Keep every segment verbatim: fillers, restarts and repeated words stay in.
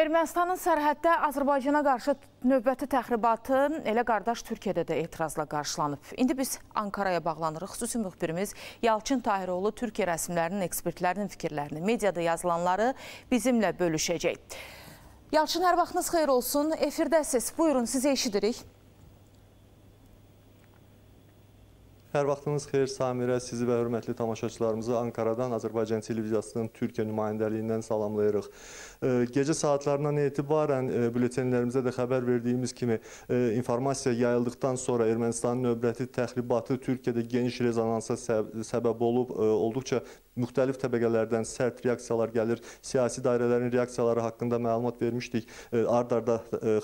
Ermənistanın sərhəddə Azərbaycana qarşı növbəti təxribatı elə qardaş Türkiyədə də etirazla qarşılanıb. İndi biz Ankara'ya bağlanırıq. Xüsusi müxbirimiz Yalçın Tahiroğlu Türkiyə rəsmilərinin, ekspertlərinin fikirlərini, mediada yazılanları bizimlə bölüşəcək. Yalçın, hər vaxtınız xeyir olsun. Efirdəsiz, buyurun, sizi eşidirik. Hər vaxtınız xeyir Samirə, sizi və hörmətli tamaşaçılarımızı Ankaradan Azərbaycan televiziyasının Türkiyə nümayəndəliyindən salamlayırıq. Gecə saatlarından etibarən bülletenlərimizə də xəbər verdiyimiz kimi informasiya yayıldıqdan sonra Ermənistanın növbəti təxribatı Türkiyədə geniş rezonansa səbəb olub, olduqca müxtəlif təbəqələrdən sərt reaksiyalar gəlir. Siyasi dairələrin reaksiyaları haqqında məlumat vermişdik. Ard-arda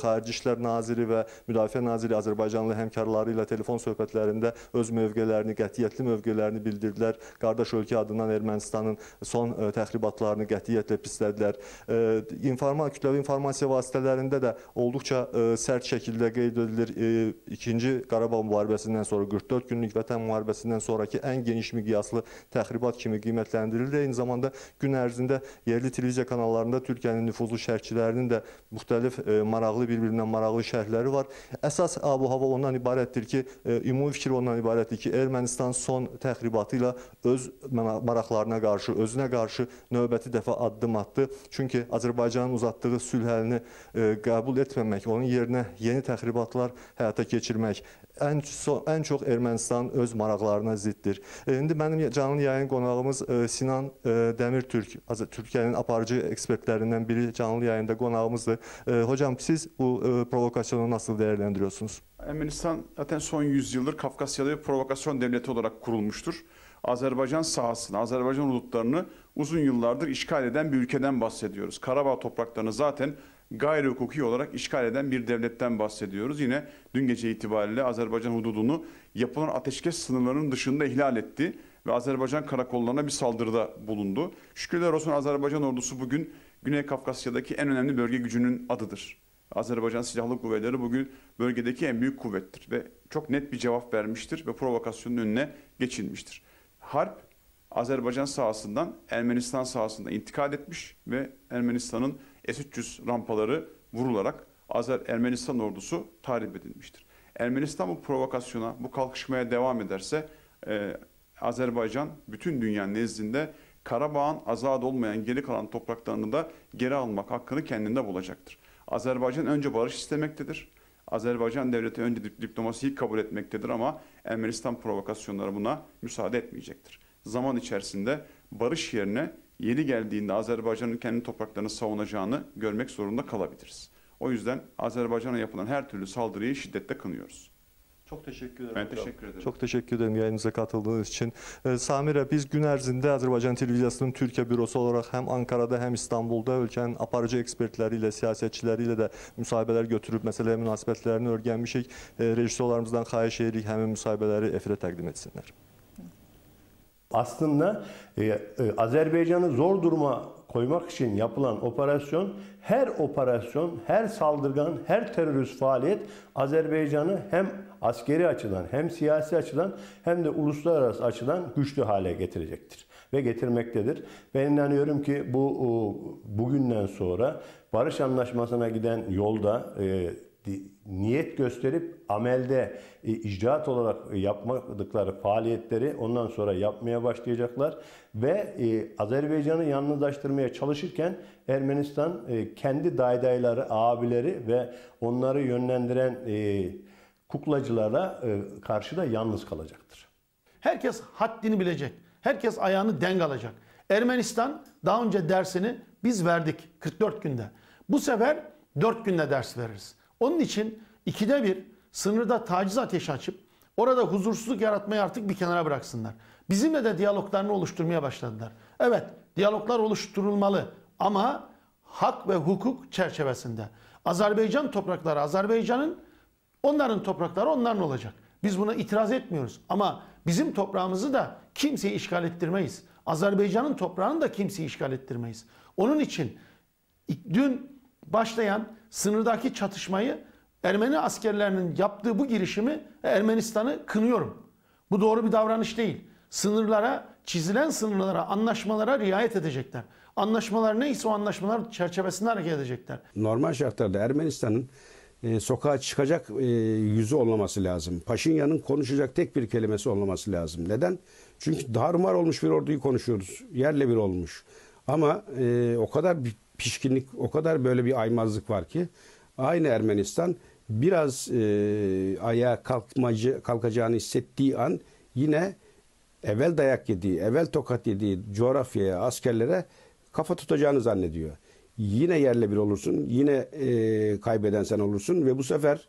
Xarici İşlər Naziri və Müdafiə Naziri Azərbaycanlı həmkarları ilə telefon söhbətlərində öz mövqelərini, qətiyyətli mövqelərini bildirdilər. Qardaş ölkə adından Ermənistanın son təxribatlarını qətiyyətlə pislədilər. Kütləvi informasiya vasitələrində də olduqca sərt şəkildə qeyd edilir. İkinci Qarabağ müharibəsindən sonra, qırx dörd günlük vətən müharibəsindən sonraki ən geniş miqyaslı təxribat kimi qiymətləndirildi. Eyni zamanda gün ərzində yerli televiziya kanallarında Türkiyənin nüfuzlu şərhçilərinin də müxtəlif maraqlı, bir-birindən maraqlı şərhləri var. Əsas abu-hava ondan ibarətdir ki, ümumi fikir ondan ibarətdir ki, Ermənistan son təxribatı ilə öz maraqlarına qarşı, özünə qarşı növbəti dəfə addım atdı. Çünki Azərbaycanın uzatdığı sülh əlini qəbul etməmək, onun yerinə yeni təxribatlar həyata keçirmək ən, ən çox Ermənistan öz maraqlarına ziddir. İndi mənim canlı yayın qonağımız Sinan Demir Türk, Türkiyənin aparıcı ekspertlərindən biri canlı yayında qonağımızdır. Hocam, siz bu provokasyonu nasıl değerlendiriyorsunuz? Ermənistan zaten son yüzyıldır Kafkasya'da bir provokasyon devleti olarak kurulmuştur. Azerbaycan sahasını, Azerbaycan hudutlarını uzun yıllardır işgal eden bir ülkeden bahsediyoruz. Karabağ topraklarını zaten gayri hukuki olarak işgal eden bir devletten bahsediyoruz. Yine dün gece itibariyle Azerbaycan hududunu yapılan ateşkes sınırlarının dışında ihlal etti ve Azerbaycan karakollarına bir saldırıda bulundu. Şükürler olsun Azerbaycan ordusu bugün Güney Kafkasya'daki en önemli bölge gücünün adıdır. Azerbaycan Silahlı Kuvvetleri bugün bölgedeki en büyük kuvvettir ve çok net bir cevap vermiştir ve provokasyonun önüne geçilmiştir. Harp Azerbaycan sahasından Ermenistan sahasına intikal etmiş ve Ermenistan'ın S üç yüz rampaları vurularak Azer Ermenistan ordusu tahrip edilmiştir. Ermenistan bu provokasyona, bu kalkışmaya devam ederse e, Azerbaycan bütün dünyanın nezdinde Karabağ'ın azad olmayan geri kalan topraklarını da geri almak hakkını kendinde bulacaktır. Azerbaycan önce barış istemektedir. Azerbaycan devleti önce diplomasiyi kabul etmektedir ama Ermenistan provokasyonları buna müsaade etmeyecektir. Zaman içerisinde barış yerine yeni geldiğinde Azerbaycan'ın kendi topraklarını savunacağını görmek zorunda kalabiliriz. O yüzden Azerbaycan'a yapılan her türlü saldırıyı şiddetle kınıyoruz. Çok teşekkür ederim. Ben teşekkür ederim. Çok teşekkür ederim yayınımıza katıldığınız için. Ee, Samire, biz gün ərzində Azərbaycan Televiziyasının Türkiyə bürosu olarak hem Ankara'da hem İstanbul'da ölkənin aparıcı ekspertleriyle, siyasetçileriyle de müsahibeler götürüp meseleye münasibetlerini örgənmişik. Ee, rejissörlerimizden xahiş edirik həmin müsahibeleri efirə təqdim etsinler. Aslında e, Azerbaycan'ı zor duruma koymak için yapılan operasyon, her operasyon, her saldırgan, her terörist faaliyet Azerbaycan'ı hem askeri açıdan, hem siyasi açıdan, hem de uluslararası açıdan güçlü hale getirecektir ve getirmektedir. Ben inanıyorum ki bu bugünden sonra barış anlaşmasına giden yolda e, niyet gösterip amelde e, icraat olarak yapmadıkları faaliyetleri ondan sonra yapmaya başlayacaklar ve e, Azerbaycan'ı yalnızlaştırmaya çalışırken Ermenistan e, kendi daydayları, abileri ve onları yönlendiren e, kuklacılara e, karşı da yalnız kalacaktır. Herkes haddini bilecek. Herkes ayağını denk alacak. Ermenistan daha önce dersini biz verdik kırk dört günde. Bu sefer dört günde ders veririz. Onun için ikide bir sınırda taciz ateşi açıp orada huzursuzluk yaratmayı artık bir kenara bıraksınlar. Bizimle de diyaloglarını oluşturmaya başladılar. Evet, diyaloglar oluşturulmalı ama hak ve hukuk çerçevesinde. Azerbaycan toprakları Azerbaycan'ın, onların toprakları onların olacak. Biz buna itiraz etmiyoruz ama bizim toprağımızı da kimseyi işgal ettirmeyiz. Azerbaycan'ın toprağını da kimseyi işgal ettirmeyiz. Onun için dün başlayan sınırdaki çatışmayı, Ermeni askerlerinin yaptığı bu girişimi, Ermenistan'ı kınıyorum. Bu doğru bir davranış değil. Sınırlara çizilen sınırlara, anlaşmalara riayet edecekler. Anlaşmalar neyse o anlaşmalar çerçevesinde hareket edecekler. Normal şartlarda Ermenistan'ın e, sokağa çıkacak e, yüzü olmaması lazım. Paşinyan'ın konuşacak tek bir kelimesi olmaması lazım. Neden? Çünkü darmar olmuş bir orduyu konuşuyoruz. Yerle bir olmuş. Ama e, o kadar bir pişkinlik, o kadar böyle bir aymazlık var ki aynı Ermenistan biraz e, ayağa kalkmacı, kalkacağını hissettiği an yine evvel dayak yediği, evvel tokat yediği coğrafyaya, askerlere kafa tutacağını zannediyor. Yine yerle bir olursun, yine e, kaybeden sen olursun ve bu sefer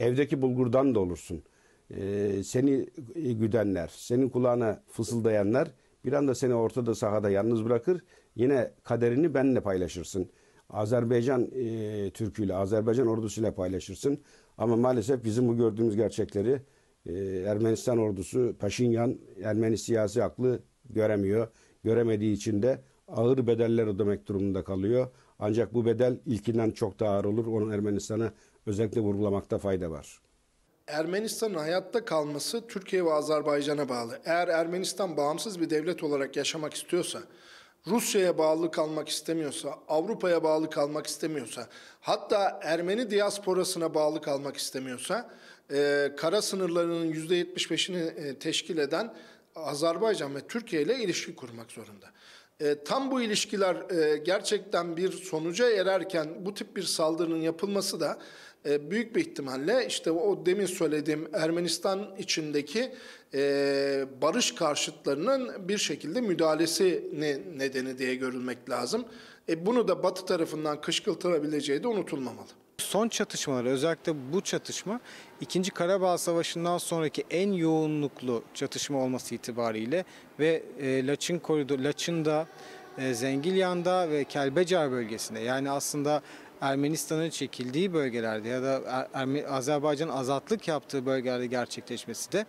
evdeki bulgurdan da olursun. E, seni güdenler, senin kulağına fısıldayanlar bir anda seni ortada sahada yalnız bırakır. Yine kaderini benimle paylaşırsın. Azerbaycan e, Türküyle, Azerbaycan ordusuyla paylaşırsın. Ama maalesef bizim bu gördüğümüz gerçekleri e, Ermenistan ordusu, Paşinyan, Ermeni siyasi aklı göremiyor. Göremediği için de ağır bedeller ödemek durumunda kalıyor. Ancak bu bedel ilkinden çok daha ağır olur. Onun Ermenistan'a özellikle vurgulamakta fayda var. Ermenistan'ın hayatta kalması Türkiye ve Azerbaycan'a bağlı. Eğer Ermenistan bağımsız bir devlet olarak yaşamak istiyorsa, Rusya'ya bağlı kalmak istemiyorsa, Avrupa'ya bağlı kalmak istemiyorsa, hatta Ermeni diasporasına bağlı kalmak istemiyorsa, e, kara sınırlarının yüzde yetmiş beşini teşkil eden Azerbaycan ve Türkiye ile ilişki kurmak zorunda. E, tam bu ilişkiler e, gerçekten bir sonuca ererken bu tip bir saldırının yapılması da e, büyük bir ihtimalle işte o demin söylediğim Ermenistan içindeki e, barış karşıtlarının bir şekilde müdahalesi nedeni diye görülmek lazım. E, bunu da Batı tarafından kışkırtılabileceği de unutulmamalı. Son çatışmalar, özellikle bu çatışma ikinci Karabağ Savaşı'ndan sonraki en yoğunluklu çatışma olması itibariyle ve e, Laçın Koridoru, Laçın'da, e, Zengilyan'da ve Kelbecar bölgesinde, yani aslında Ermenistan'ın çekildiği bölgelerde ya da Azerbaycan'ın azatlık yaptığı bölgelerde gerçekleşmesi de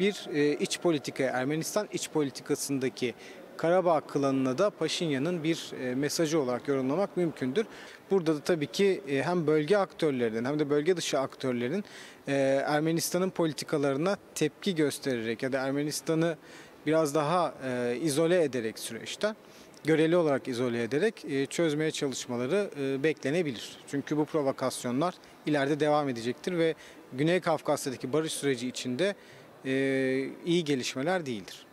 bir e, iç politika, Ermenistan iç politikasındaki Karabağ klanına da Paşinyan'ın bir mesajı olarak yorumlamak mümkündür. Burada da tabii ki hem bölge aktörlerinin hem de bölge dışı aktörlerin Ermenistan'ın politikalarına tepki göstererek ya da Ermenistan'ı biraz daha izole ederek süreçten, göreli olarak izole ederek çözmeye çalışmaları beklenebilir. Çünkü bu provokasyonlar ileride devam edecektir ve Güney Kafkasya'daki barış süreci içinde iyi gelişmeler değildir.